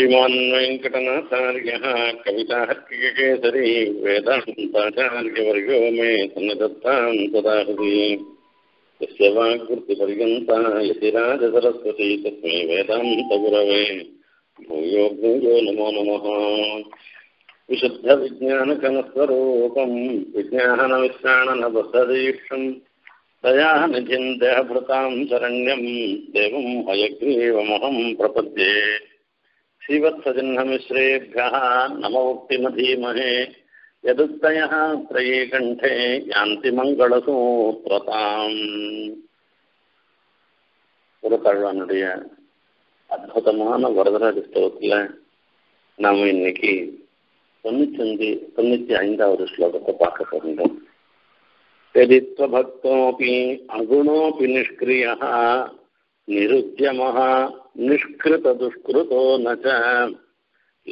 श्रीमान्वेंकटनाथार्यः कविताहर्किककेसरी वेदान्ताचार्यवर्गो मे सन्निधत्तां सदा हृदि तस्य वाग्वृत्तिपर्यन्ता यतिराजसरस्वती तस्मै वेदान्तगुरवे भूयो भूयो नमो नमः। विशुद्धविज्ञानकनस्वरूपं विज्ञानविश्राणनभसदीक्षं तया निधिन्देहभृतां शरण्यं देवं हयग्रीवमहं प्रपद्ये। श्रीवत्सजिह्नमिश्रेभ्यः नमोक्तिमधीमहे यदुक्तयः त्रये कण्ठे यान्ति मङ्गलसूत्रताम्। पुरकल्वानुடைய अद्भुतமான वरदराज स्तोत्रத்திலே நாம் இன்னைக்கு 95வது श्लोकத்தை பார்க்க போகிறோம்। यदित्वभक्तोऽपि अगुणोऽपि निष्क्रियः निरुद्यमः निष्कृतदुष्कृतो न च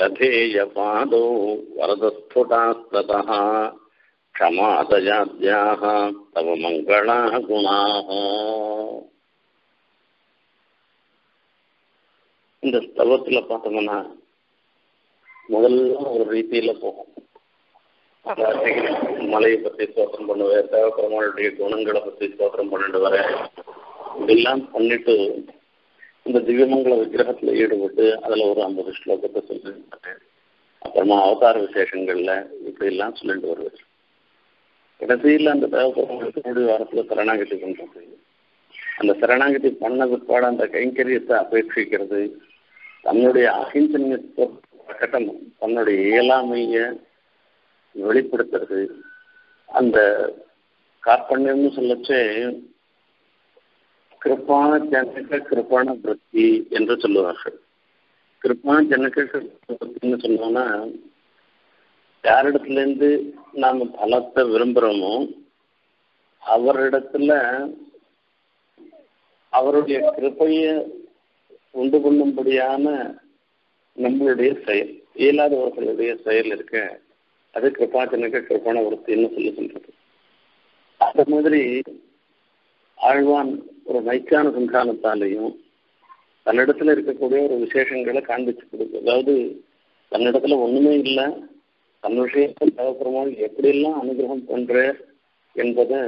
लभेयपादो वरदस्फुटास्ततः क्षमादयाद्याः तव मङ्गलाः गुणाः। இந்த ஸ்தவத்துல பார்த்தோம்னா முதல்ல ஒரு ரீதியில போகும்। மலையை பற்றி ஸ்தோத்திரம் பண்ணுவேன், தேவபெருமானுடைய குணங்களை பற்றி ஸ்தோத்திரம் பண்ணிட்டு வரேன், இதெல்லாம் பண்ணிட்டு இந்த திவ்யமங்கல விக்கிரகத்துல ஈடுபட்டு அதுல ஒரு 50 ஸ்லோகத்தை சொல்லிட்டு அப்புறமா அவதார விசேஷங்கள்ல இப்படி எல்லாம் சொல்லிட்டு வருவார்। கடைசியில அந்த தேவபெருமானுடைய வாரத்துல சரணாகதி பண்றது, அந்த சரணாகதி பண்ண பிற்பாடு அந்த கைங்கரியத்தை அபேட்சிக்கிறது, தன்னுடைய அகிஞ்சன்யத்தை கட்டணும், தன்னுடைய இயலாமைய வெளிப்படுத்துறது। அந்த கார்பண்யம்னு சொல்லச்சே கிருப்பான ஜனக கிருப்பான விருத்தி என்று சொல்லுவார்கள்। கிருப்பான ஜனக விருத்தின்னு சொன்னோம்னா யாரிடத்துல இருந்து நாம் பலத்தை விரும்புகிறோமோ அவரிடத்துல அவருடைய கிருப்பையை உண்டு கொள்ளும்படியான நம்மளுடைய செயல், இயலாதவர்களுடைய செயல் இருக்க அது கிருப்பாஜனக கிருப்பான விருத்தின்னு சொல்லி சொல்றது। அந்த மாதிரி ஆழ்வான் ஒரு நைக்கான சந்தானத்தாலையும் தன்னிடத்துல இருக்கக்கூடிய ஒரு விசேஷங்களை காண்பிச்சு கொடுக்கும்। அதாவது தன்னிடத்துல ஒண்ணுமே இல்லை, தன் விஷயத்தை தேவைப்படுமாள் எப்படியெல்லாம் அனுகிரகம் பண்ற என்பதை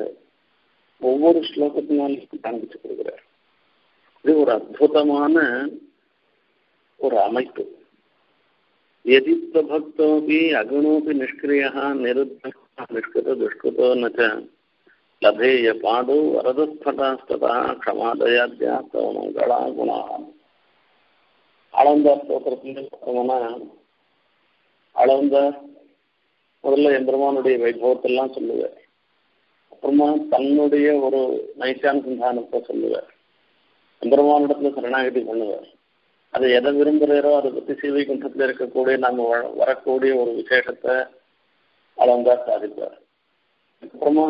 ஒவ்வொரு ஸ்லோகத்தினாலும் காண்பிச்சு கொடுக்குறார்। இது ஒரு அற்புதமான ஒரு அமைப்பு। यदित्वभक्तोऽपि अगुणोऽपि निष्क्रियः निरुद्धः निष्कृतो दुष्कृतो न च लभेय पादौ वरदस्फटास्ततः क्षमादयाद्यास्तव मङ्गलाः गुणाः। ஆழ்வார் ஸ்தோத்திரத்திலே பார்த்தோம்னா ஆழ்வார் முதல்ல எம்பெருமானுடைய வைபவத்தெல்லாம் சொல்லுவார், அப்புறமா தன்னுடைய ஒரு நைசான் சந்தானத்தை சொல்லுவார், எம்பெருமானிடத்துல சரணாகதி பண்ணுவார்। அது எதை விரும்புகிறோ அதை பற்றி சீவைகுண்டத்தில் இருக்கக்கூடிய நம்ம வரக்கூடிய ஒரு விசேஷத்தை அளந்தார் சாதிப்பார்। அப்புறமா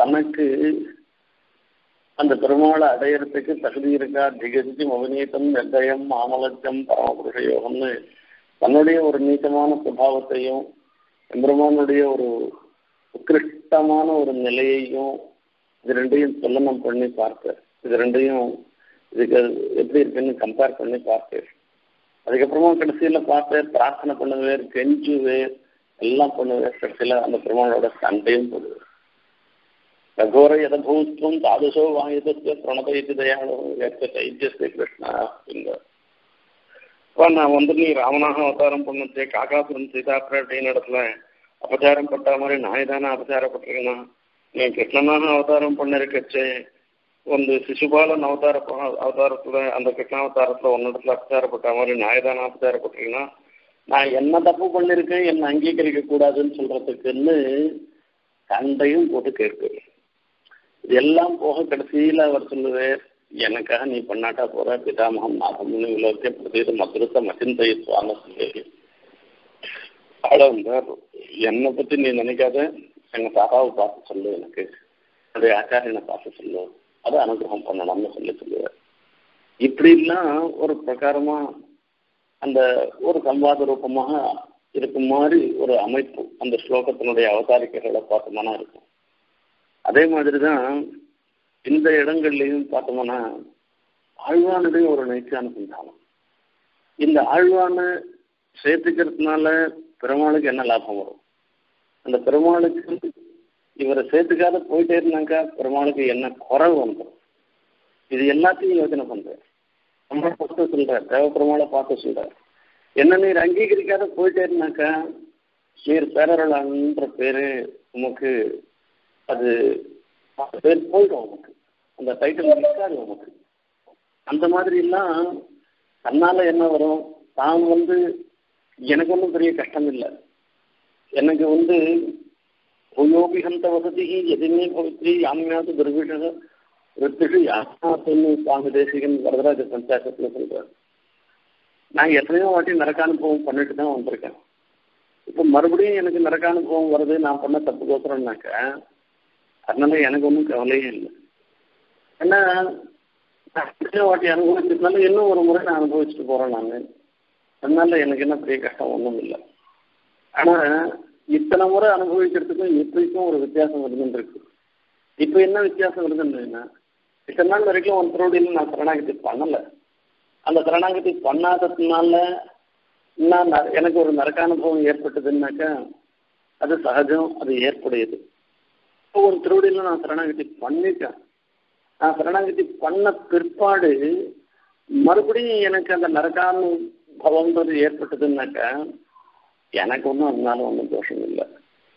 தனக்கு அந்த பெருமாளை அடையிறதுக்கு தகுதி இருக்கா, திகதி மவிநீத்தம் நிர்தயம் மாமலட்சம் பரமபுருஷ யோகம்னு தன்னுடைய ஒரு நீச்சமான சுபாவத்தையும் எம்பெருமானுடைய ஒரு உத்கிருஷ்டமான ஒரு நிலையையும் இது ரெண்டையும் சொல்லனம் பண்ணி பார்த்தார்। இது ரெண்டையும் இதுக்கு எப்படி இருக்குன்னு கம்பேர் பண்ணி பார்த்தேன்। அதுக்கப்புறமா கடைசியில் பார்த்தேன் பிரார்த்தனை பண்ணுவேர், கெஞ்சுவேர், எல்லாம் பண்ணுவேர்। கடைசியில் அந்த பெருமாளோட சண்டையும் போடுவேர்। ககோர யதபூத்வம் தாதுசோ வாயுதத்தை பிரணபயத்து தயாளோ தைத்தியஸ்ரீ கிருஷ்ணா அப்படிங்கிறார்। இப்போ நான் வந்து நீ ராமனாக அவதாரம் பண்ணச்சே, காக்காபுரம் சீதாப்புரம் அப்படின்னு இடத்துல அபச்சாரம் பட்ட மாதிரி நாய்தானே அபச்சாரப்பட்டிருக்கேன்னா, நீ கிருஷ்ணனாக அவதாரம் பண்ணிருக்கச்சே, வந்து சிசுபாலன் அவதாரத்துல அந்த கிருஷ்ணாவதாரத்துல உன்னிடத்துல அபச்சாரப்பட்ட மாதிரி நாயதான அபச்சாரப்பட்டீங்கன்னா நான் என்ன தப்பு பண்ணிருக்கேன், என்ன அங்கீகரிக்க கூடாதுன்னு சொல்றதுக்குன்னு சண்டையும் போட்டு கேட்கு। இதெல்லாம் போக கடைசியில அவர் சொல்லுவேர், எனக்காக நீ பண்ணாட்டா போற பிதாமகம் நாகம்னு இவ்வளோத்தையும் பிரதேச மதுரத்தை மசிந்தையத்வான்னு சொல்லி அழகு என்னை பத்தி நீ நினைக்காத, எங்க தாராவை பார்த்து சொல்லு, எனக்கு என்னுடைய ஆச்சாரியனை பார்த்து சொல்லு, அதை அனுகிரகம் பண்ணணும்னு சொல்லி சொல்லுவார்। இப்படிலாம் ஒரு பிரகாரமா அந்த ஒரு சம்வாத ரூபமாக இருக்கும் மாதிரி ஒரு அமைப்பு அந்த ஸ்லோகத்தினுடைய அவதாரிக்கைகளை பார்த்தோம்னா இருக்கும்। அதே மாதிரிதான் இந்த இடங்கள்லையும் பார்த்தோம்னா ஆழ்வானுடைய ஒரு நைச்சான சந்தானம், இந்த ஆழ்வான சேர்த்துக்கிறதுனால பெருமாளுக்கு என்ன லாபம் வரும்? அந்த பெருமாளுக்கு இவரை சேர்த்துக்காத போயிட்டே இருந்தாக்கா பெருமாளுக்கு என்ன குறை வந்துடும்? இது எல்லாத்தையும் யோசனை பண்றேன். ரொம்ப பொறுத்த சொல்றாரு, தேவ பெருமாளை பார்த்து சொல்றாரு, என்ன நீர் அங்கீகரிக்காத போயிட்டே இருந்தாக்கா நீர் பேரருளான்ற பேரு உமக்கு அது பேர் போயிடும், உமக்கு அந்த டைட்டில் இருக்காது உமக்கு. அந்த மாதிரி எல்லாம் தன்னால என்ன வரும்? தான் எனக்கு ஒன்றும் பெரிய கஷ்டம் இல்லை, எனக்கு உயோபிஹந்த வசதி எதுவுமே பவித்ரி யாமியாவது துர்விஷ வித்துட்டு யாருமா சொல்லு சுவாமி தேசிகன் வரதராஜ பஞ்சாயத்துல சொல்றாரு. நான் எத்தனையோ வாட்டி நரக்கானுபவம் பண்ணிட்டு தான் வந்திருக்கேன். இப்போ மறுபடியும் எனக்கு நரக்கானுபவம் வருது நான் பண்ண தப்புக்கோசரம்னாக்க, அதனால எனக்கு ஒன்றும் கவலையே இல்லை. ஏன்னா எத்தனையோ வாட்டி அனுபவிச்சதுனால இன்னும் ஒரு முறை நான் அனுபவிச்சுட்டு போறேன் நான், அதனால எனக்கு என்ன பெரிய கஷ்டம் ஒன்றும் இல்லை. ஆனா இத்தனை முறை அனுபவிக்கிறதுக்கும் இப்படிக்கும் ஒரு வித்தியாசம் வருதுன்னு இருக்கு. இப்போ என்ன வித்தியாசம் வருதுன்னா, இத்தனை நாள் வரைக்கும் ஒரு திருவடியில் நான் சரணாகதி பண்ணலை, அந்த சரணாகதி பண்ணாததுனால நான் எனக்கு ஒரு நரக்கானுபவம் ஏற்பட்டதுன்னாக்கா அது சகஜம், அது ஏற்புடையது. இப்போ ஒரு திருவடியில் நான் சரணாகதி பண்ணிட்டேன், நான் சரணாகதி பண்ண பிற்பாடு மறுபடியும் எனக்கு அந்த நரக்கானுபவம்ன்றது ஏற்பட்டதுன்னாக்கா எனக்கு ஒன்றும் அதனால ஒன்றும் தோஷம் இல்லை.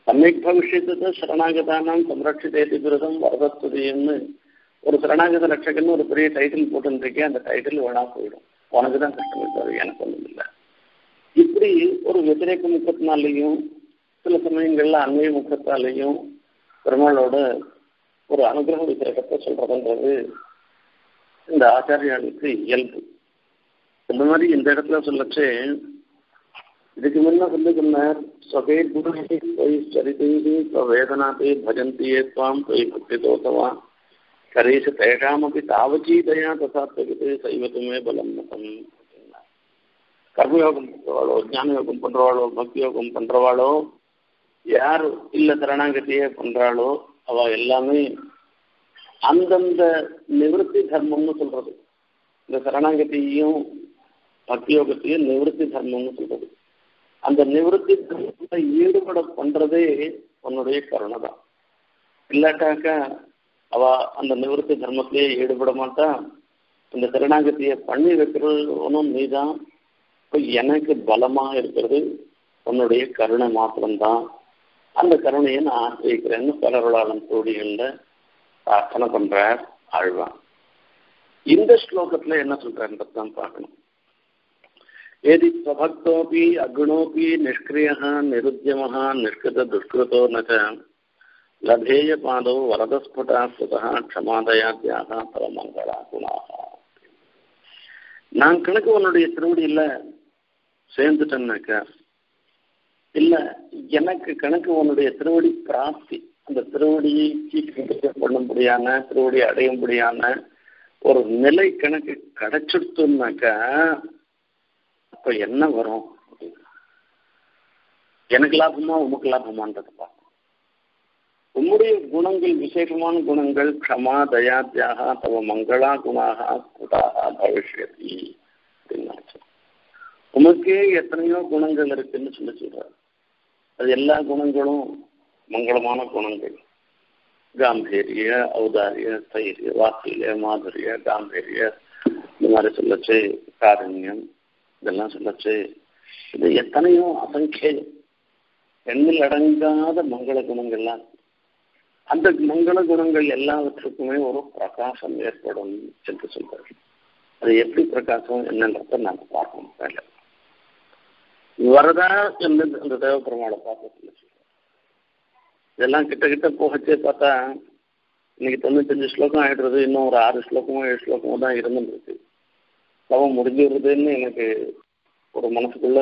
சமீக் பவிஷ்யத்தை சரணாகதானம் சம்ரட்சிதேதி விரதம் வரதத்துதின்னு ஒரு சரணாகத ரட்சகன்னு ஒரு பெரிய டைட்டில் போட்டுருக்கேன், அந்த டைட்டில் வேணா போயிடும், உனக்கு தான் கஷ்டமிட்டாரு எனக்கு ஒன்றும் இல்லை. இப்படி ஒரு வத்திரேக முகத்தினாலேயும் சில சமயங்கள்ல அன்மைய முகத்தாலேயும் பெருமாளோட ஒரு அனுகிரக வத்திரேகத்தை சொல்றதுன்றது இந்த ஆச்சாரியாளுக்கு இயல்பு. இந்த மாதிரி இந்த இடத்துல சொல்லச்சு, இதுக்கு முன்ன சொல்லுகிறார், ஸ்வே குருஹி ஸ்வயி சரிதேஹி ஸ்வேதனாபி பஜந்தியே த்வாம் ஸ்வயி பக்தி தோதவா கரேஷ தேஷாமபி தாவச்சீதயா தசாத்வகிதே சைவத்துமே பலம் நகம். கர்மயோகம் பண்ணுறவாளோ, ஞான யோகம் பண்ணுறவாளோ, பக்தி யோகம் பண்ணுறவாளோ, யார் இல்லை சரணாகதியே பண்ணுறாளோ, அவ எல்லாமே அந்தந்த நிவர்த்தி தர்மம்னு சொல்றது. இந்த சரணாகதியையும் பக்தி யோகத்தையும் நிவர்த்தி தர்மம்னு சொல்றது. அந்த நிவர்த்தி ஈடுபட பண்றதே உன்னுடைய கருணை தான். இல்லாட்டாக்க அவ அந்த நிவர்த்தி தர்மத்திலேயே ஈடுபட மாட்டா. அந்த சரணாகதியை பண்ணி வைக்கிறது ஒன்றும் நீதான். இப்போ எனக்கு பலமா இருக்கிறது உன்னுடைய கருணை மாத்திரம்தான். அந்த கருணையை நான் ஆசிரியக்கிறேன்னு பலருளாளன் தோடிகளில் பிரார்த்தனை பண்ற ஆழ்வான். இந்த ஸ்லோகத்துல என்ன சொல்றேன்றது தான் பார்க்கணும். यदि स्वभक्तोपि अगुणोपि निष्क्रियः निरुद्यमः निष्कृतदुष्कृतो न च लभेयपादौ वरदस्फुटात् स्वतः क्षमादयाद्याः परमङ्गला गुणाः. நான் கணக்கு உன்னுடைய திருவடியில் சேர்ந்துட்டேன்னாக்கா, இல்லை எனக்கு கணக்கு உன்னுடைய திருவடி பிராப்தி, அந்த திருவடியை பண்ணும்படியான திருவடியை அடையும்படியான ஒரு நிலை கணக்கு கிடைச்சிடுத்துனாக்கா அப்ப என்ன வரும்? எனக்கு லாபமா உமக்கு லாபமானது பார்க்கணும். உம்முடைய குணங்கள், விசேஷமான குணங்கள், க்ஷமா தயா தியாக தவ மங்களா குணாக ஸ்புடாக பவிஷ்யதி அப்படின்னு உமக்கே எத்தனையோ குணங்கள் இருக்குன்னு சொல்லி சொல்றாரு. அது எல்லா குணங்களும் மங்களமான குணங்கள். காம்பீரிய, ஔதாரிய, தைரிய, வாத்சல்ய, மாதுரிய, காம்பீரிய, இந்த மாதிரி சொல்லச்சு காரண்யம், இதெல்லாம் சொல்லச்சு. இது எத்தனையோ அசங்கேயம், எண்ணில் அடங்காத மங்கள குணங்கள்லாம். அந்த மங்கள குணங்கள் எல்லாவற்றுக்குமே ஒரு பிரகாசம் ஏற்படும் என்று சொல்றாரு. அது எப்படி பிரகாசம் என்னன்றத நாங்கள் பார்க்கணும். வேலை வரதா என்று அந்த தேவ பெருமாளை பார்க்க சொல்லி சொல்றாரு. இதெல்லாம் கிட்ட கிட்ட போகச்சே பார்த்தா இன்னைக்கு 95 ஸ்லோகம் ஆயிடுறது. இன்னும் ஒரு 6 ஸ்லோகமோ 7 ஸ்லோகமோ தான் இருந்துருக்கு. தவம் முடிஞ்சுடுறதுன்னு எனக்கு ஒரு மனசுக்குள்ள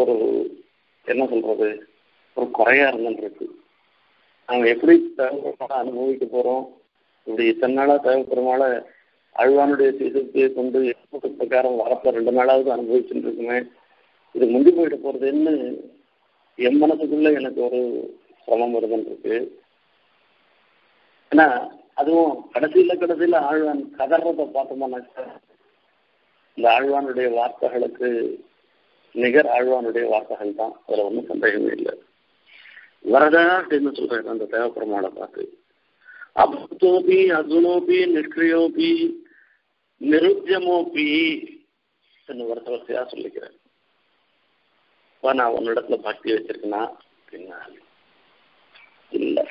ஒரு என்ன சொல்றது ஒரு குறையா இருந்துருக்கு. நாங்கள் எப்படி தேவைப்பெருமாளை அனுபவிக்க போறோம்? இப்படி இத்தனை நாளா தேவைப்பெருமாளை அழ்வானுடைய சீசத்தை கொண்டு ஏற்பட்ட பிரகாரம் வரப்ப 2 நாளாவது அனுபவிச்சுட்டு இருக்குமே, இது முந்தி போயிட்டு போறதுன்னு என் மனசுக்குள்ள எனக்கு ஒரு சிரமம் இருந்துருக்கு. ஏன்னா அதுவும் கடைசியில ஆழ்வான் கதறதை பார்த்தோம்னாக்கா இந்த ஆழ்வானுடைய வார்த்தைகளுக்கு நிகர் ஆழ்வானுடைய வார்த்தைகள் தான். அதுல ஒன்றும் சந்தேகமே இல்லை. வரதான்னு சொல்றேன் அந்த தேவப்பெருமாளை பார்த்து அபுத்தோபி அர்ஜுனோபி நிஷ்கிரியோபி நிருத்தியமோபி என்று வருத்தவசையா சொல்லிக்கிறேன். இப்போ நான் உன்னிடத்துல பக்தி வச்சிருக்கேன்னா அப்படின்னா இல்லை,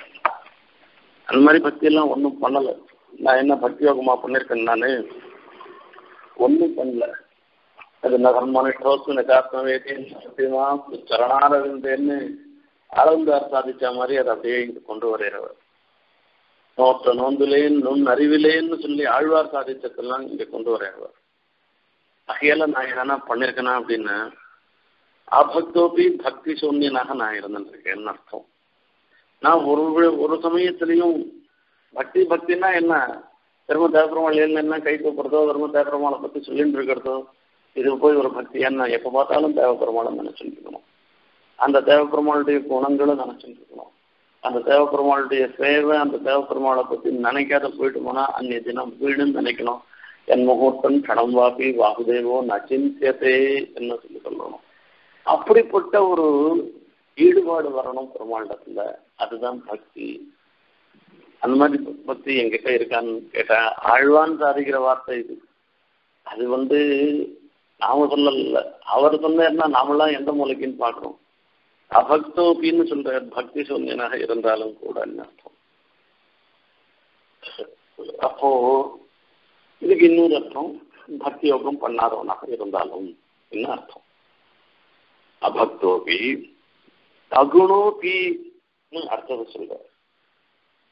அந்த மாதிரி பக்தியெல்லாம் ஒன்றும் பண்ணலை. நான் என்ன பக்தி யோகமாக பண்ணியிருக்கேன்? நான் ஒன்றும் பண்ணல. அது நகர்மனோசு நகாத்மவேத்தியமா சரணாரவிந்தேன்னு அளந்தார் சாதிச்ச மாதிரி அதை அப்படியே இங்கு கொண்டு வரைகிறவர். நோற்ற நோந்துலேன் நுண் அறிவிலேன்னு சொல்லி ஆழ்வார் சாதிச்சதெல்லாம் இங்கே கொண்டு வரைகிறவர். அகையால நான் என்னன்னா பண்ணியிருக்கேனா அப்படின்னு அபக்தோபி பக்தி சூன்யனாக நான் இருந்துருக்கேன்னு அர்த்தம். நான் ஒரு சமயத்திலையும் பக்தி பக்தின்னா என்ன, திரும்ப தேவப்பெருமாள் என்ன கை கூப்பிடுறதோ திரும்ப தேவப்பெருமாளை பற்றி சொல்லிட்டு இருக்கிறதோ இது போய் ஒரு பக்தி என்ன, எப்போ பார்த்தாலும் தேவப்பெருமாளை நினைச்சுட்டு இருக்கணும், அந்த தேவப்பெருமாளுடைய குணங்களும் நினைச்சுட்டு இருக்கணும், அந்த தேவப்பெருமாளுடைய சேவை, அந்த தேவப்பெருமாளை பற்றி நினைக்காத போயிட்டு போனா அன்றைய தினம் வீடுன்னு நினைக்கணும். என் முகூர்த்தன் கடம் வாபி வாகுதேவோ நச்சிந்தியதே என்ன சொல்லி சொல்லணும். அப்படிப்பட்ட ஒரு ஈடுபாடு வரணும் பெருமாளிடத்துல, அதுதான் பக்தி. அந்த மாதிரி பக்தி எங்கிட்ட இருக்கான்னு கேட்டா ஆழ்வான் சாதிக்கிற வார்த்தை இது. அது நாம சொல்லல, அவர் சொன்னா நாமெல்லாம் எந்த மூலைக்குன்னு பாக்குறோம். அபக்தோபின்னு சொல்ற பக்தி சூன்யனாக இருந்தாலும் கூட அர்த்தம். அப்போ இதுக்கு இன்னொரு அர்த்தம், பக்தி யோகம் பண்ணாதவனாக இருந்தாலும் என்ன அர்த்தம். அபக்தோபி அகுணோபின்னு அர்த்தத்தை சொல்ற.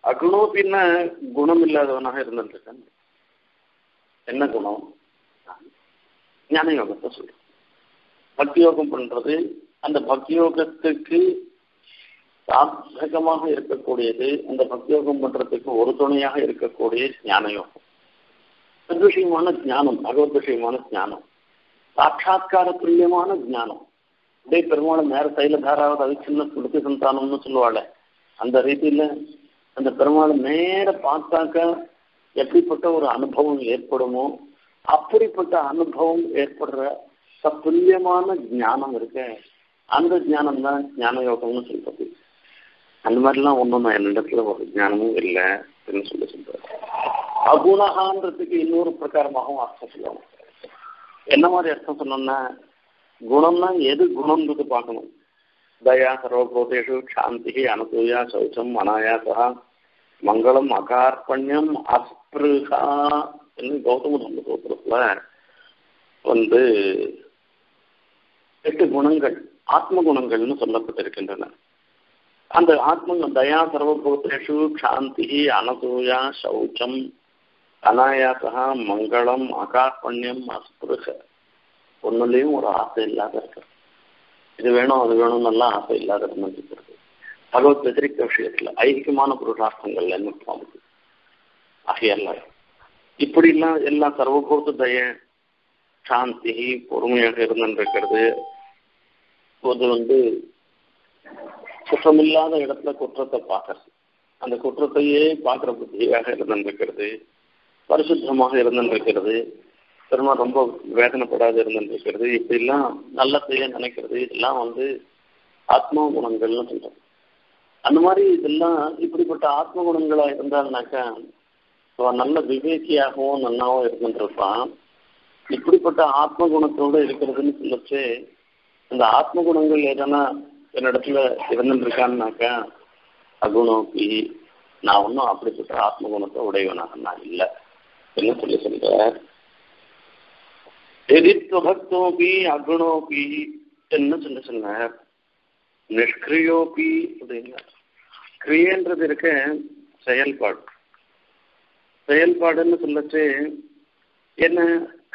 அகுணோபின்னா குணம் இல்லாதவனாக இருந்திருக்கான். என்ன குணம்? ஞான யோகத்தை சொல்ற. பக்தி யோகம் பண்றது அந்த பக்தி யோகத்துக்கு சாதகமாக இருக்கக்கூடியது, அந்த பக்தி யோகம் பண்றதுக்கு ஒரு துணையாக இருக்கக்கூடிய ஞான யோகம், சத்விஷயமான ஜானம், பகவத் விஷயமான ஜானம், சாட்சாத்கார துல்லியமான ஜானம். அப்படியே பெருமாளை நேர தைல தாராவது அது சின்ன துடுக்கு சந்தானம்னு சொல்லுவாள். அந்த ரீதியில அந்த பெருமாளை நேர பார்த்தாக்க எப்படிப்பட்ட ஒரு அனுபவம் ஏற்படுமோ அப்படிப்பட்ட அனுபவம் ஏற்படுற துல்லியமான ஞானம் இருக்கு. அந்த ஞானம் தான் ஞான யோகம்னு சொல்றது. அந்த மாதிரிலாம் ஒன்றும் நான் என்னிடத்துல ஒரு ஞானமும் இல்லை அப்படின்னு சொல்லி சொல்றாரு. அகுணகான்றதுக்கு இன்னொரு பிரகாரமாகவும் அர்த்தம் சொல்லுவாங்க. என்ன மாதிரி அர்த்தம் சொன்னோம்னா, குணம்னா எது குணம்ன்றது பார்க்கணும். தயா சர்வபூதேஷு சாந்தி அனுசூயா சௌச்சம் அனாயாசா மங்களம் அகார்பண்யம் அஸ்பிருகா என்று கௌதம சூத்திரத்துல எட்டு குணங்கள் ஆத்ம குணங்கள்னு சொல்லப்பட்டிருக்கின்றன. அந்த ஆத்ம தயா சர்வபூதேஷு சாந்தி அனசூயா சௌச்சம் அனாயாசா மங்களம் அகார்பண்யம் அஸ்பிருக, ஒன்னுலையும் ஒரு ஆசை இல்லாத இருக்கிறது. இது வேணும் அது வேணும்னு ஆசை இல்லாத இருந்துருக்கிறது. பகவத் வத்திரிக்க விஷயத்துல ஐக்கியமான புருஷார்த்தங்கள் என்ன பாம்பு ஆகியல்ல. இப்படி எல்லாம் எல்லாம் சர்வபூர்த்த தய சாந்தி பொறுமையாக இருந்துருக்கிறது. அது குற்றமில்லாத இடத்துல குற்றத்தை பார்க்கறது, அந்த குற்றத்தையே பார்க்குற புத்தியாக இருந்துருக்கிறது. பரிசுத்தமாக இருந்துருக்கிறது. பெருமா ரொம்ப வேதனைப்படாது இருந்துருக்கிறது. இப்படிலாம் நல்ல செய்ய நினைக்கிறது. இதெல்லாம் ஆத்ம குணங்கள்னு சொல்றோம். அந்த மாதிரி இதெல்லாம் இப்படிப்பட்ட ஆத்ம குணங்களா இருந்தாருனாக்கா நல்ல விவேக்கியாகவும் நன்னாவும் இருந்துருப்பான். இப்படிப்பட்ட ஆத்ம குணத்தோடு இருக்கிறதுன்னு சொல்லச்சு அந்த ஆத்ம குணங்கள் ஏதானா என்னிடத்துல இருந்துருக்கான்னாக்கா அகுணோக்கி நான் ஒன்றும் அப்படிப்பட்ட ஆத்ம குணத்தை உடையவனாக நான் இல்லை என்ன சொல்லி சொல்றேன். எதிர்பக்தோபி அகுணோபி என்ன சொல்லி சொன்னார். நிஷ்கிரியோபி அப்படின்னா கிரியன்றது இருக்க செயல்பாடு. செயல்பாடுன்னு சொல்லச்சு என்ன,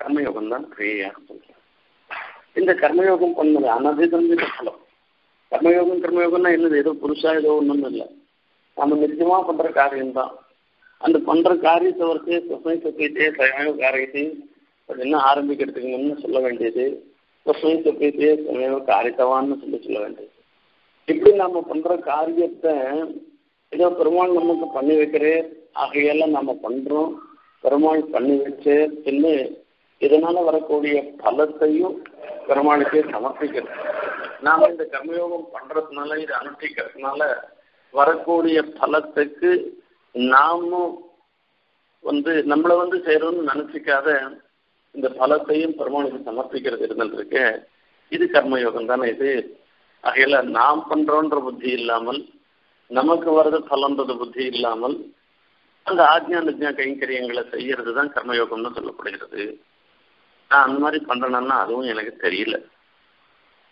கர்மயோகம் தான் கிரியையாக சொல்றார். இந்த கர்மயோகம் பண்ணது அனதிதந்த பலம். கர்மயோகம் கர்மயோகம்னா என்னது, ஏதோ புதுசா ஏதோ ஒன்றும் இல்லை, நம்ம நிச்சயமா பண்ற காரியம்தான். அந்த பண்ற காரியத்தை வரைக்கும் சுமை சுத்திட்டே சமய காரியத்தையும் அப்படின்னா ஆரம்பிக்கிறதுக்கு முன்னு சொல்ல வேண்டியது சொப்பித்தே சமயம் காரியத்தவான்னு சொல்ல வேண்டியது. இப்படி நம்ம பண்ற காரியத்தை ஏதோ பெருமாள் நமக்கு பண்ணி வைக்கிறேன் ஆகையெல்லாம் நம்ம பண்றோம். பெருமாள் பண்ணி வச்சு பின்னு இதனால வரக்கூடிய பலத்தையும் பெருமாளுக்கே சமர்ப்பிக்கிறது. நாம இந்த கர்மயோகம் பண்றதுனால இதை அனுஷ்டிக்கிறதுனால வரக்கூடிய பலத்துக்கு நாமும் நம்மளை சேரணும்னு நினைச்சிக்காத இந்த பலத்தையும் பெருமாளுக்கு சமர்ப்பிக்கிறது இருந்துருக்கு. இது கர்மயோகம் தானே. இது ஆகையில நாம் பண்றோன்ற புத்தி இல்லாமல் நமக்கு வர்றது பலன்றது புத்தி இல்லாமல் அந்த ஆஜ்ஞா நிஜ்ஞா கைங்கரியங்களை செய்யறது தான் கர்மயோகம்னு சொல்லப்படுகிறது. நான் அந்த மாதிரி பண்றேன்னா அதுவும் எனக்கு தெரியல.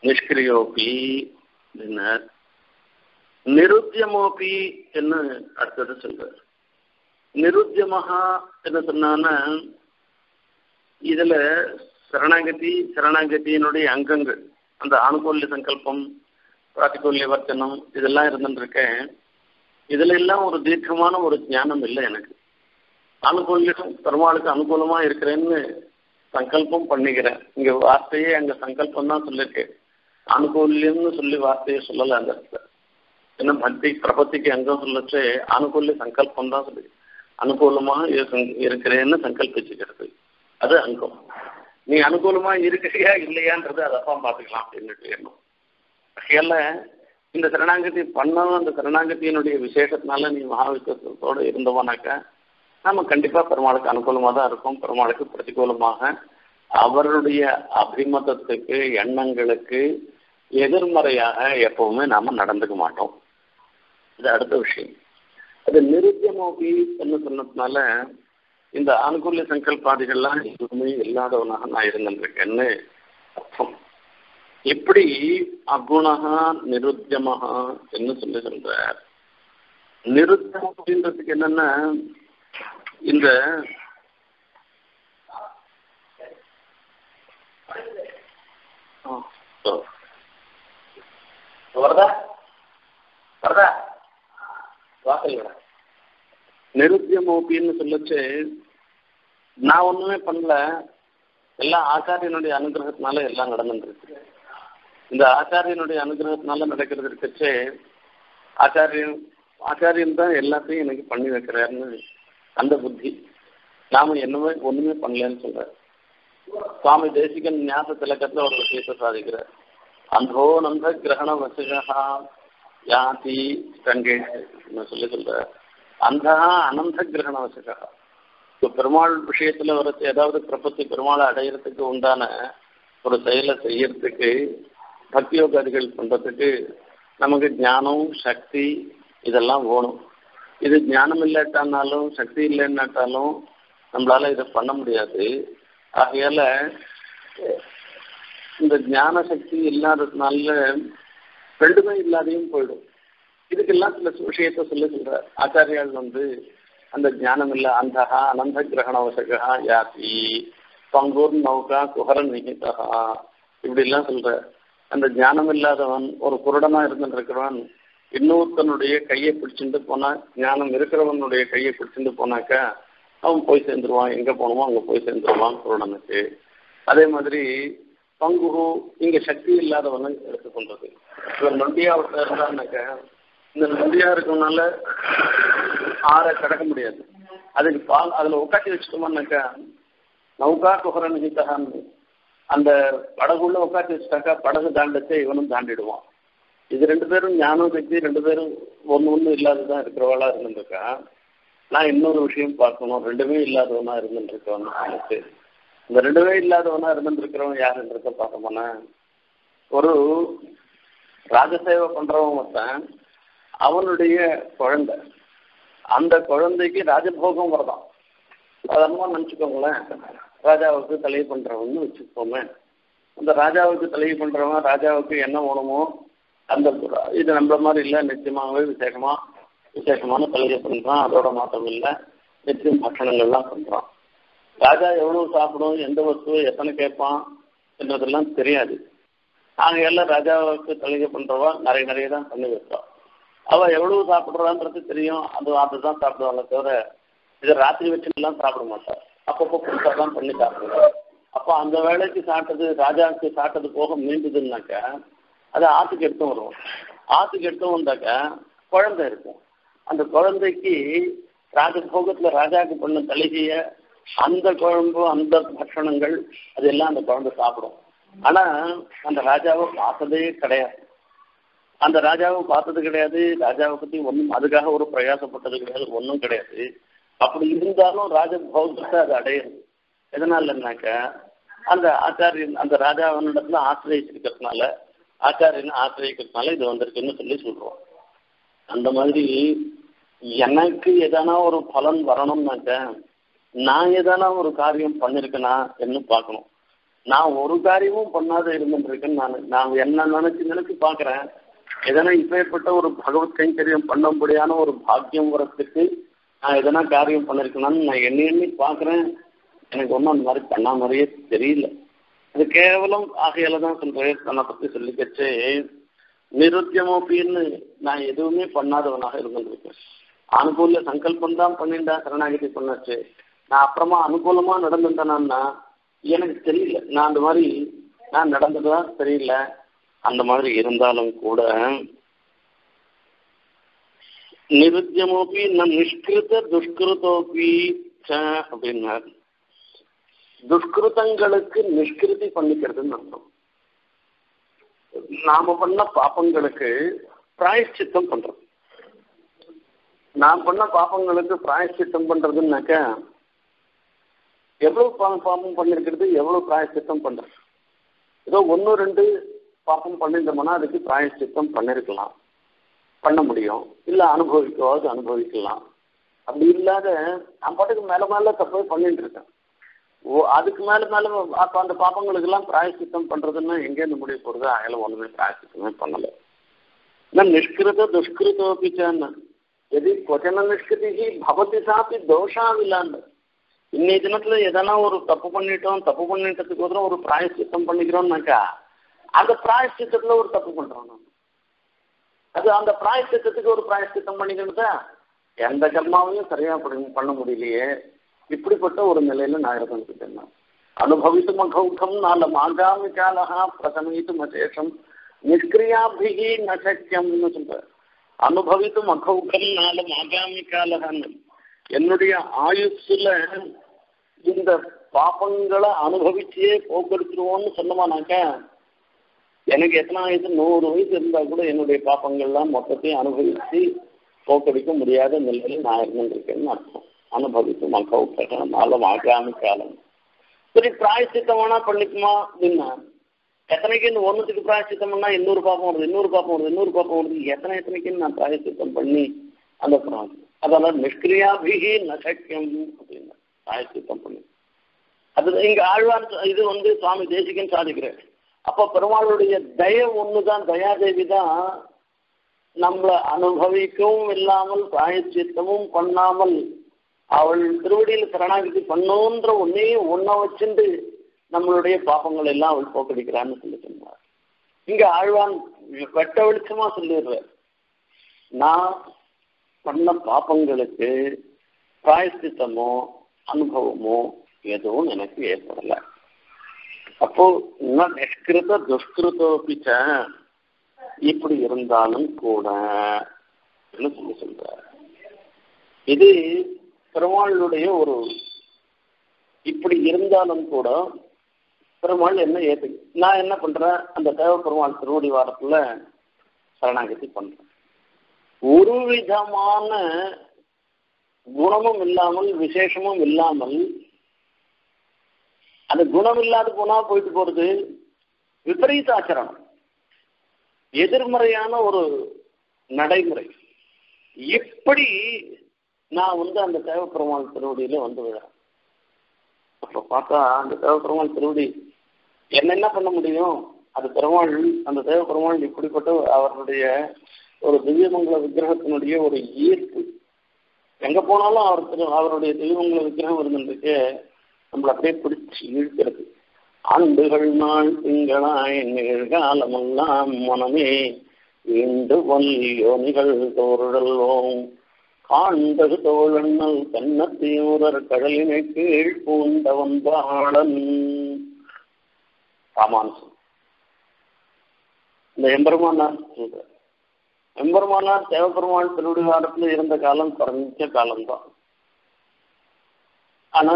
நிஷ்கிரியோபி பின்னர் நிருத்தியமோபி என்ன அடுத்தது சொல்றார். நிருத்தியமாக என்ன சொன்னான்னா இதுல சரணாகதி சரணாகதியினுடைய அங்கங்கள் அந்த ஆணுகோல்ய சங்கல்பம் பிராட்டிகோல்ய வர்த்தனம் இதெல்லாம் இருந்துருக்கேன். இதுல எல்லாம் ஒரு தீர்க்கமான ஒரு ஞானம் இல்லை எனக்கு. அனுகூலம் பெருமாளுக்கு அனுகூலமா இருக்கிறேன்னு சங்கல்பம் பண்ணிக்கிறேன். இங்க வார்த்தையே அங்க சங்கல்பம் தான் சொல்லியிருக்கேன். அனுகூல்யம்னு சொல்லி வார்த்தையை சொல்லலை அந்த இடத்துல. ஏன்னா பக்தி பிரபத்திக்கு அங்கம் சொல்லிச்சு அனுகூல்ய சங்கல்பம் தான் சொல்லி அனுகூலமா இருக்கிறேன்னு சங்கல்பிச்சுக்கிறது அது அங்கம். நீ அனுகூலமா இருக்கிறியா இல்லையான்றது அதப்பா பார்த்துக்கலாம் அப்படின்னுட்டு வேணும். ஏன்னா இந்த சரணாங்கதி பண்ணாலும் அந்த சரணாங்கத்தியினுடைய விசேஷத்தினால நீ மகாவிஷ்ணத்தோடு இருந்தோம்னாக்கா நம்ம கண்டிப்பா பெருமாளுக்கு அனுகூலமாக தான் இருக்கும். பெருமாளுக்கு பிரதிகூலமாக அவருடைய அபிமதத்துக்கு எண்ணங்களுக்கு எதிர்மறையாக எப்பவுமே நாம நடந்துக்க மாட்டோம். இது அடுத்த விஷயம். அது நிருத்தியமோபி என்ன சொன்னதுனால இந்த ஆணுகூல்ய சங்கல்பாதிகள்லாம் எதுவுமே இல்லாதவனாக நான் இருந்துருக்கேன்னு அர்த்தம். எப்படி அகுணகா நிருத்தியமாக என்ன சொல்லி சொல்றார். நிருத்தம் அப்படின்றதுக்கு என்னன்னா இந்த வரதா வரதா வாசல்ல நிருத்தியமோபின்னு சொல்லிச்சு நான் ஒண்ணுமே பண்ணல. எல்லாம் ஆச்சாரியனுடைய அனுகிரகத்தினால எல்லாம் நடந்துருக்கு. இந்த ஆச்சாரியனுடைய அனுகிரகத்தினால நடக்கிறது இருக்கச்சே ஆச்சாரியன் தான் எல்லாத்தையும் எனக்கு பண்ணி வைக்கிறாருன்னு அந்த புத்தி. நாம என்னவே ஒண்ணுமே பண்ணலன்னு சொல்ற. சுவாமி தேசிகன் ஞாச திலக்கத்துல ஒரு விஷயத்தை சாதிக்கிறார். அந்தோ நந்த கிரகண வசிகா யாதி கங்கேஷ் சொல்லி சொல்ற. அந்த அனந்த கிரகண வசிகா இப்போ பெருமாள் விஷயத்துல வர ஏதாவது பிரபத்தி பெருமாளை அடையிறதுக்கு உண்டான ஒரு செயலை செய்யறதுக்கு பக்தியோகாதிகள் பண்றதுக்கு நமக்கு ஞானம் சக்தி இதெல்லாம் வேணும். இது ஞானம் இல்லாட்டானாலும் சக்தி இல்லைன்னாட்டாலும் நம்மளால இதை பண்ண முடியாது. ஆகையால இந்த ஞான சக்தி இல்லாததுனால ரெண்டுமே இல்லாதையும் போயிடும். இதுக்கெல்லாம் சில விஷயத்தை சொல்லுகின்ற ஆச்சாரியால் அந்த ஞானம் இல்லை அந்தகா அனந்த கிரகணவசகா யாசி பங்கூர் நௌகா குஹரன் நிகிதகா இப்படிலாம் சொல்ற. அந்த ஞானம் இல்லாதவன் ஒரு குருடனா இருந்துருக்கிறவன் இன்னொருத்தனுடைய கையை பிடிச்சிட்டு போனா ஞானம் இருக்கிறவனுடைய கையை பிடிச்சிட்டு போனாக்கா அவன் போய் சேர்ந்துருவான். எங்க போனோமோ அங்க போய் சேர்ந்துருவான் குருடனுக்கு. அதே மாதிரி பங்குகு இங்க சக்தி இல்லாதவனை எடுத்துக்கொண்டது. இவர் நொண்டியாவில் இருந்தான்னாக்கா இந்த நொண்டியா இருக்கனால ஆற கடக்க முடியாது. அதுக்கு பால் அதுல உட்காட்டி வச்சுட்டோமான்னாக்கா நவுகா குஹரன் நிகிதகான்னு அந்த படகுள்ள உட்காந்து வச்சுட்டாக்கா படகு தாண்டத்தை இவனும் தாண்டிடுவான். இது ரெண்டு பேரும் ஞானம் சக்தி ரெண்டு பேரும் ஒன்று ஒன்றும் இல்லாததான் இருக்கிறவாளா இருந்துருக்கா. நான் இன்னொரு விஷயம் பார்க்கணும் ரெண்டுமே இல்லாதவனா இருந்துருக்கவன். எனக்கு இந்த ரெண்டுமே இல்லாதவனா இருந்துருக்கிறவன் யாருன்றத பார்க்க போனா ஒரு ராஜசேவை பண்றவன் ஒருத்தன் அவனுடைய குழந்தை அந்த குழந்தைக்கு ராஜபோகம் வரதான் அதனமா நினச்சிக்கோங்களேன். ராஜாவுக்கு தலையை பண்றவன்னு வச்சுக்கோமே. அந்த ராஜாவுக்கு தலையை பண்றவன் ராஜாவுக்கு என்ன வேணுமோ அந்த இது நம்மள மாதிரி இல்லை நிச்சயமாகவே விசேஷமான தலையை பண்றான். அதோட மாற்றம் இல்லை நிச்சயம் பட்சணங்கள்லாம் பண்றான். ராஜா எவ்வளவு சாப்பிடும் எந்த வஸ்துவை எத்தனை கேட்பான் என்றதெல்லாம் தெரியாது. நாங்கள் எல்லாம் ராஜாவுக்கு தலையை பண்றவா நிறைய தான் பண்ணி வைப்பான். அவள் எவ்வளவு சாப்பிட்றான்றது தெரியும். அதுதான் சாப்பிடுவாங்க தவிர இதை ராத்திரி வச்சுலாம் சாப்பிட மாட்டார். அப்பப்போ புதுசாதான் பண்ணி சாப்பிடுவார். அப்போ அந்த வேலைக்கு சாப்பிட்டது ராஜாவுக்கு சாப்பிட்டது போக மீண்டுதுன்னாக்கா அது ஆற்றுக்கு எடுத்தும் வரும். ஆற்றுக்கு எடுத்தும் வந்தாக்கா குழந்தை இருக்கும். அந்த குழந்தைக்கு ராஜபோகத்தில் ராஜாவுக்கு பண்ண தலைகையை அந்த குழம்பு அந்த பட்சணங்கள் அதெல்லாம் அந்த குழந்தை சாப்பிடும். ஆனா அந்த ராஜாவை பார்த்ததே கிடையாது, அந்த ராஜாவை பார்த்தது கிடையாது, ராஜாவை பத்தி ஒன்றும் அதுக்காக ஒரு பிரயாசப்பட்டது கிடையாது, ஒன்றும் கிடையாது. அப்படி இருந்தாலும் ராஜபௌத்தத்தை அது அடையிறது எதனாலன்னாக்க அந்த ஆச்சாரியன் அந்த ராஜாவனிடத்துல ஆசிரியத்திருக்கிறதுனால, ஆச்சாரியன் ஆசிரியக்கிறதுனால இது வந்திருக்குன்னு சொல்லி சொல்றோம். அந்த மாதிரி எனக்கு எதனா ஒரு பலன் வரணும்னாக்க நான் எதனா ஒரு காரியம் பண்ணிருக்கேனா என்ன பார்க்கணும். நான் ஒரு காரியமும் பண்ணாத இருந்துருக்கேன்னு நான் என்ன நினைச்சு நினைச்சு பார்க்கறேன். எதனா இப்பேற்பட்ட ஒரு பகவத் கைங்கரியம் பண்ணும்படியான ஒரு பாக்கியம் வரத்துக்கு நான் எதனா காரியம் பண்ணிருக்கேனான்னு நான் எண்ணி பார்க்கறேன். எனக்கு ஒன்றும் அந்த மாதிரி பண்ண மாதிரியே தெரியல. அது கேவலம் ஆகையில தான் சொல்றேன். தன்னை பற்றி சொல்லிக்கச்சே நிருத்தியமோப்பின்னு நான் எதுவுமே பண்ணாதவனாக இருந்திருக்கேன். அனுகூல சங்கல்பம் தான் பண்ணிண்டா சரணாகிதி பண்ணாச்சு. நான் அப்புறமா அனுகூலமா நடந்துட்டேனான்னா எனக்கு தெரியல, நான் அந்த மாதிரி நான் நடந்ததுதான் தெரியல. அந்த மாதிரி இருந்தாலும் கூட நிருத்தியமோப்பி நான் நிஷ்கிருத துஷ்கிருத்தோப்பி அப்படின்னா துஷ்கிருதங்களுக்கு நிஷ்கிருதி பண்ணிக்கிறதுன்னு அர்த்தம். நாம பண்ண பாபங்களுக்கு பிராயஷ்சித்தம் பண்றது, நாம் பண்ண பாபங்களுக்கு பிராயஷ்சித்தம் பண்றதுன்னாக்க எவ்வளவு பாபம் பண்ணிருக்கிறது எவ்வளவு பிராயஷ்சித்தம் பண்றது. ஏதோ ஒன்னு ரெண்டு பாபம் பண்ணிருந்தோம்னா அதுக்கு பிராயஷ்சித்தம் பண்ணிருக்கலாம், பண்ண முடியும், இல்ல அனுபவிக்கவாது அனுபவிக்கலாம். அப்படி இல்லாத நான் பாட்டுக்கு மேல மேல தப்பே பண்ணிட்டு இருக்கேன். அதுக்கு மேல மேல அப்ப அந்த பாப்பங்களுக்கு எல்லாம் பிராயசித்தம் பண்றதுன்னா எங்கேருந்து முடிய போறது? அயல ஒண்ணுமே பிராயசித்தமே பண்ணல. நிஷ்கிருத துஷ்கிருத்தோப்பிச்சான் எது கொச்சன நிஷ்கிருதி பவதி சாப்பி தோஷம் இல்லாண்டு இன்னைய தினத்துல எதனா ஒரு தப்பு பண்ணிட்டோம், தப்பு பண்ணிட்டதுக்கு கூட ஒரு பிராயசித்தம் பண்ணிக்கிறோம்னாக்கா அந்த பிராயசித்தத்துல ஒரு தப்பு பண்றோம், அது அந்த பிராயசித்தத்துக்கு ஒரு பிராயசித்தம் பண்ணிக்கிறதா எந்த கர்மாவையும் சரியா பண்ண முடியலையே. இப்படிப்பட்ட ஒரு நிலையில நான் இருந்துட்டேன். அனுபவித்தும் அகௌகம் நாளம் ஆகாமி காலகா பிரசமித்தும் அசேஷம் நிஷ்கிரியாபிகி நசக்கியம்னு சொல்ற. அனுபவித்தும் அகௌகம் நாளம் ஆகாமி காலகான்னு என்னுடைய ஆயுசுல இந்த பாபங்களை அனுபவிச்சே போக்கெடுத்துருவோம்னு சொன்னமானாக்க எனக்கு எத்தனை வயசு 100 வயசு இருந்தா கூட என்னுடைய பாபங்கள்லாம் மொத்தத்தையும் அனுபவிச்சு போக்கடிக்க முடியாத நிலையில நான் இருந்துருக்கேன்னு அர்த்தம். அனுபவித்து மக்கள் நாளும் ஆகாமி காலம் சரி பிராயசித்தமானா பண்ணிக்குமா அப்படின்னா எத்தனைக்கு இந்த ஒன்றுத்துக்கு பிராயசித்தம்னா இன்னொரு பாப்பம் வருது எத்தனைக்கு நான் பிராயசித்தம் பண்ணி அந்த அதெல்லாம் நிஷ்கிரியாபிகி நசக்கியம் அப்படின்னா பிராயசித்தம் பண்ணி அது இங்க ஆழ்வார் இது சுவாமி தேசிகன் சாதிக்கிறார். அப்ப பெருமாளுடைய தய ஒண்ணுதான், தயாதேவி தான் நம்மளை அனுபவிக்கவும் இல்லாமல் பிராயசித்தமும் பண்ணாமல் அவள் திருவடியில் சரணாகிதி பண்ணோன்ற ஒன்னே ஒன்ன வச்சுட்டு நம்மளுடைய பாப்பங்கள் எல்லாம் அவள் போக்கடிக்கிறான்னு சொல்லி சொன்னார். இங்க ஆழ்வான் வெட்ட வெளிச்சமா சொல்லிடுற, நான் பண்ண பாப்பங்களுக்கு பிராயசித்தமோ அனுபவமோ எதுவும் எனக்கு ஏற்படல. அப்போ நான் நிஷ்கிருத துஷ்கிருத்தோப்பிச்ச இப்படி இருந்தாலும் கூட சொல்லி சொல்ற. இது பெருமாளுடைய ஒரு இப்படி இருந்தாலும் கூட பெருமாள் என்ன ஏத்து நான் என்ன பண்றேன் அந்த தேவ பெருமாள் திருவடி வாரத்துல சரணாகதி பண்றேன். ஒரு விதமான குணமும் இல்லாமல் விசேஷமும் இல்லாமல் அது குணம் இல்லாத போனா போயிட்டு போறது விபரீத ஆச்சரணம், எதிர்மறையான ஒரு நடைமுறை. இப்படி நான் அந்த தேவ பெருமாள் திருவடியில விடுறேன். அப்ப பார்த்தா அந்த தேவ பெருமாள் திருவடி என்னென்ன பண்ண முடியும்? அது பெருமாள் அந்த தேவ பெருமாள் இப்படிப்பட்ட அவருடைய ஒரு திவ்யமங்கல விக்கிரகத்தினுடைய ஒரு ஈர்ப்பு எங்க போனாலும் அவருடைய திவ்யமங்கல விக்கிரகம் இருந்துட்டு நம்மள அப்படியே பிடிச்சி இழுக்கிறது. ஆண்டுகள் நாள் திங்களாய் நிகழ்காலமெல்லாம் மனமே இன்று நிகழ் தோறுழல்வோம் காண்பது தோழண்ணல் கண்ணத்தையூரர் கடலினை கீழ் பூண்டவன் பாளன் ராமானுசன். இந்த எம்பெருமானார் சொல்ற எம்பெருமானார் தேவபெருமாள் திருவிடிவாரத்துல இருந்த காலம் குறைஞ்ச காலம்தான். ஆனா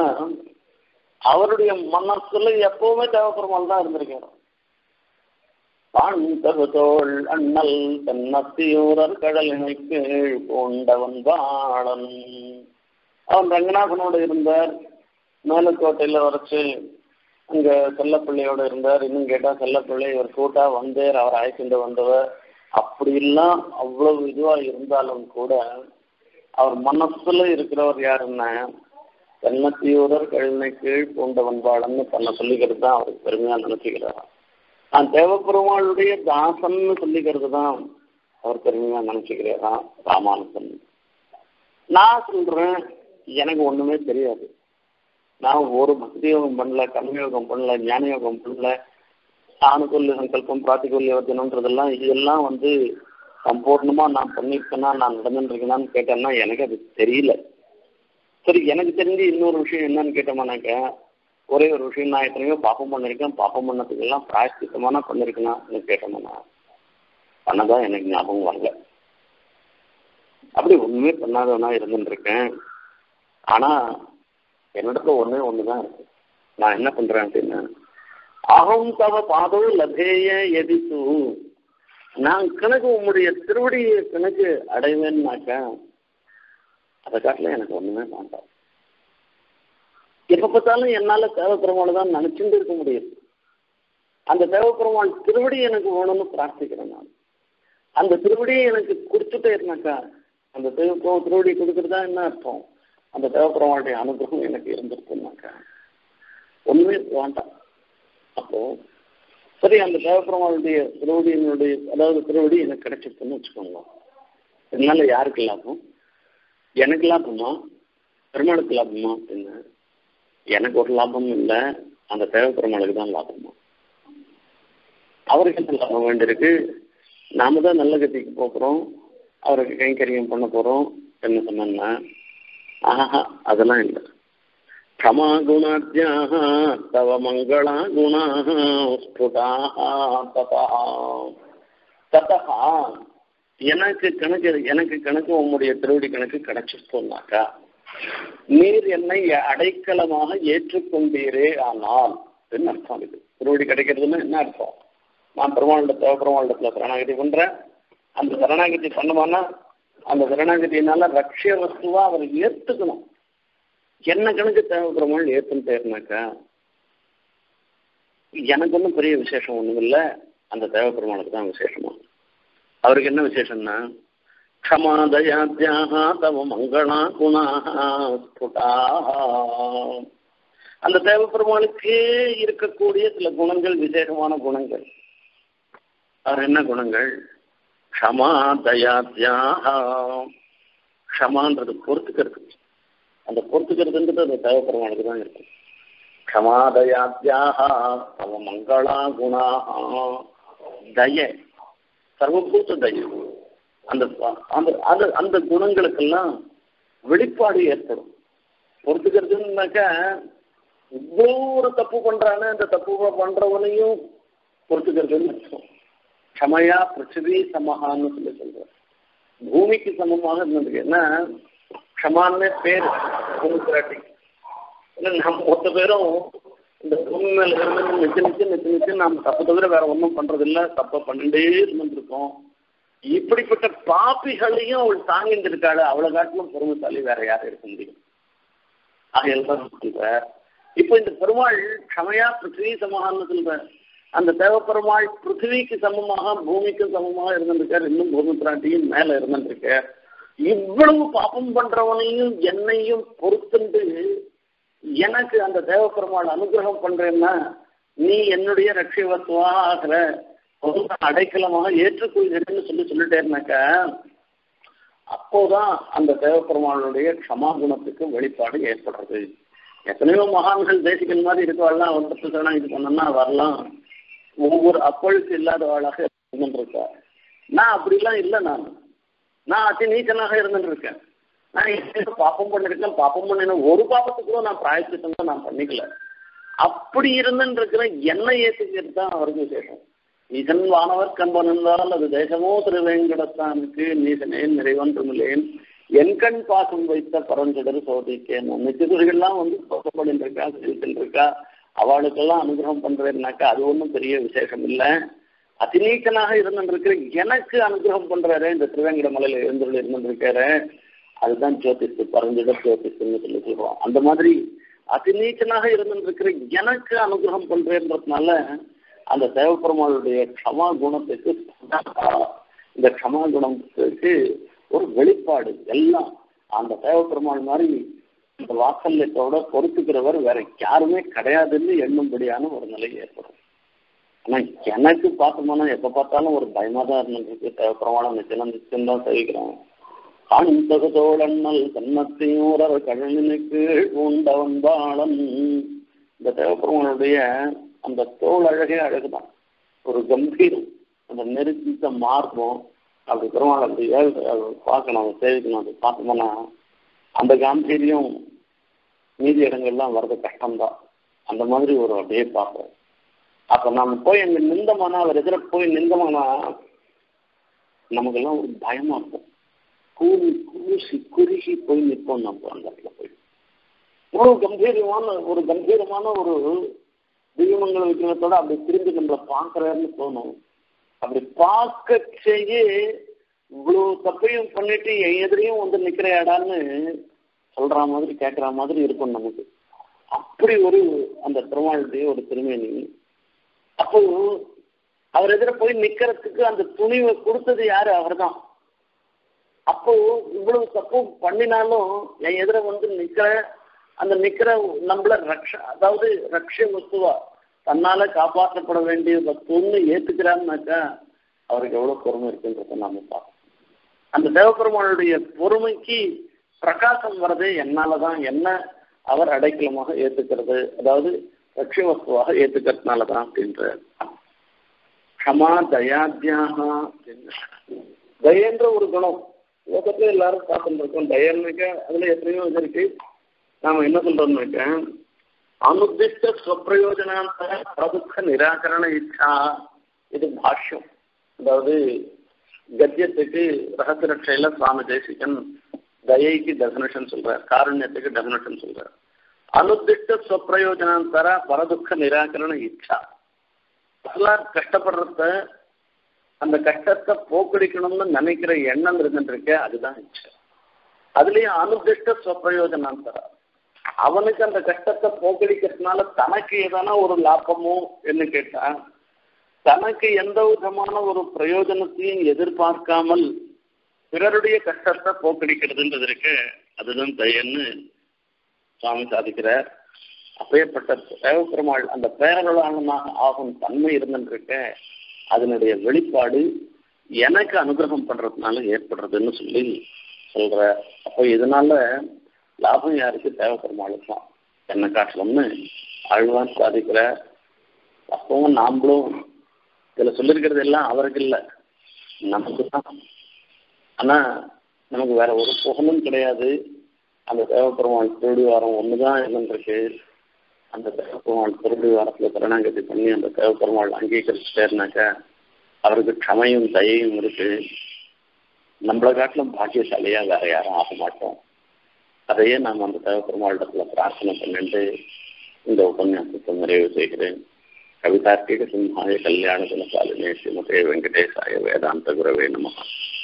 அவருடைய மனசுல எப்பவுமே தேவபெருமாள் தான் இருந்திருக்காரு. பாண்டவதோள் அண்ணல் தன்னத்தியூரர் கடலினை கீழ் பூண்டவன் வாழன். அவன் ரங்கநாதனோடு இருந்தார், மேலக்கோட்டையில வரைச்சு அங்க செல்லப்பிள்ளையோட இருந்தார். இன்னும் கேட்டா செல்லப்பிள்ளை இவர் கூட்டா வந்தேர், அவர் ஆய்ச்சிட்டு வந்தவர். அப்படிலாம் அவ்வளவு இதுவா இருந்தாலும் கூட அவர் மனசுல இருக்கிறவர் யாருன்னா தென்னத்தியூரர் கழுனை கீழ் பூண்டவன் வாழன்னு தன்னை சொல்லிக்கிறது தான் அவருக்கு பெருமையா நினைச்சுக்கிறாரா. நான் தேவபெருமாளுடைய தாசன்னு சொல்லிக்கிறது தான் அவர் பெருமையா நினைச்சுக்கிறாராம் ராமானுஜன். நான் சொல்றேன் எனக்கு ஒண்ணுமே தெரியாது, நான் ஒரு பக்தியோகம் பண்ணல, கர்மயோகம் பண்ணல, ஞானயோகம் பண்ணல, ஆணுக்குள்ள சங்கல்பம் பிரார்த்திக்குள்ளதெல்லாம் இதெல்லாம் சம்பூர்ணமா நான் பண்ணிருக்கேன்னா நான் நடந்துருக்கேனான்னு கேட்டேன்னா எனக்கு அது தெரியல. சரி, எனக்கு தெரிஞ்சு இன்னொரு விஷயம் என்னன்னு கேட்டோம்னாக்க ஒரே ஒரு விஷயம், நான் எத்தனையோ பாப்பம் பண்ணிருக்கேன், பாப்பம் பண்ணதுக்கு எல்லாம் பிராயஷ்சித்தமான பண்ணிருக்கேனான்னு கேட்டோம்னா பண்ணதான் எனக்கு ஞாபகம் வரல. அப்படி ஒண்ணுமே பண்ணாதவனா இருந்துருக்கேன். ஆனா என்னிடத்துல ஒண்ணே ஒண்ணுதான் இருக்கு. நான் என்ன பண்றேன் அப்படின்னா அகம் தவ பாதோ லபேய எதித்து, நான் கணக்கு உங்களுடைய திருவடியை கணக்கு அடைவேன்னாக்க அதை காட்டில எனக்கு ஒண்ணுமே வேண்டாம். எப்ப பார்த்தாலும் என்னால தேவபெருமாள் தான் நினைச்சுட்டு இருக்க முடியாது. அந்த தேவபெருமாள் திருவடி எனக்கு வேணும்னு பிரார்த்திக்கிறேன். நான் அந்த திருவடியை எனக்கு கொடுத்துட்டே இருந்தாக்கா அந்த தேவபெருமாள் திருவடி கொடுக்கறதா என்ன அர்த்தம்? அந்த தேவபெருமாளுடைய அனுகிரகம் எனக்கு இருந்திருக்குனாக்கா ஒண்ணுமே வேண்டாம். அப்போ சரி, அந்த தேவபெருமாளுடைய திருவடியினுடைய அதாவது திருவடி எனக்கு கிடைச்சிருக்குன்னு வச்சுக்கோங்க. இதனால யாருக்கு லாபம்? எனக்கு லாபமா பெருமாளுக்கு லாபமா அப்படின்னா எனக்கு ஒரு லாபம் இல்லை, அந்த தேவபெருமாளுக்கு தான் லாபமா. அவருக்கு என்ன லாபம் வேண்டியிருக்கு? நாம தான் நல்ல கத்திக்கு போகிறோம், அவருக்கு கைங்கரியம் பண்ண போறோம் என்ன சொன்னா ஆஹா அதெல்லாம் இல்லை. क्षमा गुणाद्याः तव मंगला गुणाः स्फुटाः ततः ततः எனக்கு கணக்கு உம்முடைய திருவடி கணக்கு கிடைச்சிருக்கோம்னாக்கா நீர் என்னை அடைக்கலமாக ஏற்றுக்கொண்டீரே ஆனால் என்ன அர்த்தம்? இது திருவடி கிடைக்கிறதுன்னா என்ன அர்த்தம்? நான் பெருமாளிடத்துல சரணாகதி பண்றேன், அந்த சரணாகதி பண்ணுவானா அந்த சரணாகதியினால ரட்சிய வஸ்துவா அவர் ஏற்றுக்கணும். என்ன கணக்கு தேவைப்படுறவங்க ஏற்றுன்னு தேர்னாக்கா எனக்கு ஒன்றும் பெரிய விசேஷம் ஒன்றும் இல்லை, அந்த தேவைப்படுறவங்களுக்கு தான் விசேஷமா. அவருக்கு என்ன விசேஷம்னா க்ஷமாதயாத்யாஹா தவ மங்களா குணாஹா ஸ்புடாஹா, அந்த தேவைப்படுறவங்களுக்கே இருக்கக்கூடிய சில குணங்கள், விசேஷமான குணங்கள். அவர் என்ன குணங்கள்? க்ஷமாதயாத்யாஹா, க்ஷமான்றது பொறுத்துக்கிறது, அந்த பொறுத்துக்கிறதுன்றது அந்த தேவபெருமானுக்கு தான் இருக்கு. க்ஷமாதயாத்யாஹா தவ மங்களா குணாஹா, தய சர்வபூத தய, அந்த அந்த அந்த குணங்களுக்கெல்லாம் வெளிப்பாடு ஏற்படும். பொறுத்துக்கிறதுனாக்க இவ்வளோ ஒரு தப்பு பண்றானே அந்த தப்பு பண்றவனையும் பொறுத்துக்கிறதுன்னு அர்த்தம். க்ஷமையா பிருத்திவி சமஹான்னு சொல்லி சொல்றாரு, பூமிக்கு சமமாக இருந்ததுக்கு. ஏன்னா க்ஷமானே பேரு டெமோக்ராட்டிக். நம்ம மொத்த பேரும் இந்த பூமி மேல இருந்து நிச்சய நாம் தப்பை தவிர வேற ஒன்றும் பண்றதில்லை, தப்பை பண்ணிட்டே இருந்துருக்கோம். இப்படிப்பட்ட பாப்பிகளையும் அவள் தாங்கியிருக்காள், அவளை காட்டிலும் பெருமைசாலி வேற யாரும் இருக்க முடியும். ஆக எல்லாரும் சொல்றார். இப்போ இந்த பெருமாள் க்ஷமையா பிருத்திவி சமஹான்னு சொல்றார், அந்த தேவப்பெருமாள் பிருத்திவிக்கு சமமாக பூமிக்கு சமமாக இருந்திருக்கார், இன்னும் பூமி பிராட்டியும் மேல இருந்திருக்கார். இவ்வளவு பாப்பம் பண்றவனையும் என்னையும் பொறுத்துண்டு எனக்கு அந்த தேவபெருமாள் அனுகிரகம் பண்றேன்னா நீ என்னுடைய ரட்சிய வத்துவாகிற அடைக்கலமாக ஏற்றுக்கொள்கிறேன்னு சொல்லிட்டேன்னாக்கா அப்போதான் அந்த தேவபெருமாளுடைய க்ஷமா குணத்துக்கு வெளிப்பாடு ஏற்படுறது. எத்தனையோ மகான்கள் தேசிகன் மாதிரி இருக்கவாள்லாம் அவன் பத்துனா இது பண்ணா வரலாம், ஒவ்வொரு அப்பொழுது இல்லாதவாளாக இருந்துருக்கா. நான் அப்படிலாம் இல்லை, நான் அதி நீச்சனாக இருந்துருக்கேன், நான் என்ன பாப்பம் பண்ணிருக்கேன், பாப்பம் பண்ணின ஒரு பாப்பத்துக்கும் நான் பிராயச்சித்தம் நான் பண்ணிக்கல. அப்படி இருந்துருக்கிற என்ன ஏற்றுக்கிறது தான் அவருக்கு விசேஷம். நீசன் வானவர் கண்பன் என்றால் அது தேசமோ திருவேங்கடத்தானுக்கு நீசனேன் நிறைவன் தமிழேன் என்கண் பாசம் வைத்த பரஞ்சடர் சோதிக்கேன் நித்தியதுரிகள்லாம் வந்து கோபப்படிருக்கா செலுத்திட்டு இருக்கா அவளுக்கெல்லாம் அனுகிரகம் பண்றதுனாக்கா அது ஒன்றும் பெரிய விசேஷம் இல்லை. அதிநீக்கனாக இருந்துருக்கிற எனக்கு அனுகிரகம் பண்றாரு இந்த திருவேங்கட மலையில எழுந்துள்ள இருந்துருக்காரு. அதுதான் ஜோதிஷு பரஞ்சடர் ஜோதிஷுன்னு சொல்லி சொல்றோம். அந்த மாதிரி அதிநீச்சனாக இருந்துருக்கிற எனக்கு அனுகிரகம் பண்றேன்றதுனால அந்த தேவப்பெருமாளுடைய க்ஷமா குணத்துக்கு இந்த க்ஷமா குணத்துக்கு ஒரு வெளிப்பாடு எல்லாம் அந்த தேவப்பெருமாள் மாதிரி இந்த வாசல்யத்தோட பொறுத்துக்கிறவர் வேற யாருமே கிடையாதுன்னு எண்ணும்படியான ஒரு நிலை ஏற்படும். ஆனா எனக்கு பார்த்தோம்னா எப்ப பார்த்தாலும் ஒரு பயமா தான் இருந்துருக்கு. தேவப்பெருமாள் நிச்சயம் நிச்சயம் தான் தெரிவிக்கிறோம். காண்தகதோடண்ணல் தன்னத்தையூரர் கழனினுக்கு உண்டவன் பாளன். இந்த தேவப்பெருமாளுடைய அந்த தோல் அழகே அழகுதான். ஒரு கம்பீரம், அந்த நெருக்கித்த மார்பம், அப்படி பெருமாள் அப்படி பார்க்கணும், அதை சேவிக்கணும். அப்படி பார்த்தோம்னா அந்த காம்பீரியம் மீதி இடங்கள்லாம் வர்றது கஷ்டம்தான். அந்த மாதிரி ஒரு அப்படியே பார்ப்போம். அப்போ நம்ம போய் அங்கே நிந்தமானா, அவர் எதிர போய் நிந்தமானா நமக்கெல்லாம் ஒரு பயமா இருக்கும். கூவி கூசி குறுகி போய் நிற்போம். நம்ம அந்த இடத்துல போய் ஒரு கம்பீரமான ஒரு தெய்வங்களை வைக்கிறதோட அப்படி திரும்பி நம்மளை பார்க்குறாருன்னு தோணும். அப்படி பார்க்க செய்ய இவ்வளோ தப்பையும் பண்ணிட்டு என் எதிரையும் வந்து நிற்கிற இடான்னு சொல்ற மாதிரி கேட்குற மாதிரி இருக்கும் நமக்கு. அப்படி ஒரு அந்த பெருமாளுடைய ஒரு திருமேனி. அப்போ அவர் எதிர போய் நிற்கிறதுக்கு அந்த துணிவை கொடுத்தது யாரு? அவர் தான். அப்போ இவ்வளவு தப்பும் பண்ணினாலும் என் எதிர வந்து நிற்கிற நம்மள அதாவது ரக்ஷ வஸ்துவா தன்னால காப்பாற்றப்பட வேண்டிய வஸ்துன்னு ஏத்துக்கிறான்னாக்கா அவருக்கு எவ்வளவு பொறுமை இருக்குன்றத நாம பார்ப்போம். அந்த தேவபெருமானுடைய பொறுமைக்கு பிரகாசம் வர்றது என்னாலதான், என்ன அவர் அடைக்கலமாக ஏத்துக்கிறது, அதாவது ரக்ஷ வஸ்துவாக ஏத்துக்கிறதுனாலதான் அப்படின்ற க்ஷமா தயாத்யாக தயன்ற ஒரு குணம் உலகத்துல எல்லாரும் பார்த்துட்டு இருக்கோம். தயன்னுக்க அதுல எத்தனையோ இது இருக்கு. நாம என்ன சொல்றோம்னாக்க அனுதிஷ்ட ஸ்வப்பிரயோஜனாந்த பிரபுத்த நிராகரண இச்சா. இது பாஷ்யம், அதாவது கத்தியத்துக்கு ரகசிய ரட்சையில சுவாமி தேசிகன் தயைக்கு டெஃபினேஷன் சொல்றார், காருண்யத்துக்கு டெஃபினேஷன் சொல்றார். அனுதிஷ்ட ஸ்வப்பிரயோஜனாந்தர பரதுக்க நிராகரண இச்சா. அதெல்லாம் கஷ்டப்படுறத அந்த கஷ்டத்தை போக்கடிக்கணும்னு நினைக்கிற எண்ணம் இருந்துருக்கு, அதுதான் இச்சை. அதுலயும் அனுதிஷ்ட ஸ்வப்பிரயோஜனம் தர அவனுக்கு அந்த கஷ்டத்தை போக்கடிக்கிறதுனால தனக்கு எதனா ஒரு லாபமோ என்று கேட்டா தனக்கு எந்த விதமான ஒரு பிரயோஜனத்தையும் எதிர்பார்க்காமல் பிறருடைய கஷ்டத்தை போக்கடிக்கிறதுன்றது இருக்கு, அதுதான் தயன்னு சுவாமி சாதிக்கிறார். அப்பேற்பட்ட தேவபெருமாள் அந்த பேரருளாளனாக ஆகும் தன்மை இருந்துருக்க அதனுடைய வெளிப்பாடு எனக்கு அனுகிரகம் பண்றதுனால ஏற்படுறதுன்னு சொல்லி சொல்ற. அப்போ இதனால லாபம் யாருக்கு? தேவப்பெருமாளுக்கு தான். என்ன காட்டலாம்னு ஆழ்வான் சாதிக்கிற. அப்பவும் நாமளும் இதுல சொல்லியிருக்கிறது எல்லாம் அவருக்கு இல்லை, நமக்கு தான். ஆனா நமக்கு வேற ஒரு புகழும் கிடையாது. அந்த தேவப்பெருமாள் திருடிவாரம் ஒண்ணுதான் இருந்துருக்கு. அந்த தேவப்பெருமாள் திருடி வாரத்துல கருணாங்கதி பண்ணி அந்த தேவப்பெருமாள் அங்கீகரிச்சுட்டாருனாக்க அவருக்கு க்ஷமையும் தயையும் இருக்கு. நம்மளை காட்டிலும் பாக்கியசாலியா வேற யாரும் ஆக மாட்டோம். அதையே நாம் அந்த தேவப்பெருமாளிடத்துல பிரார்த்தனை பண்ணிட்டு இந்த உபன்யாசத்தை நிறைவு செய்கிறேன். கவிதார்த்திக சிம்ஹாய கல்யாண குணசாலினே ஸ்ரீமதே வெங்கடேசாய வேதாந்த குரவே நமஹ.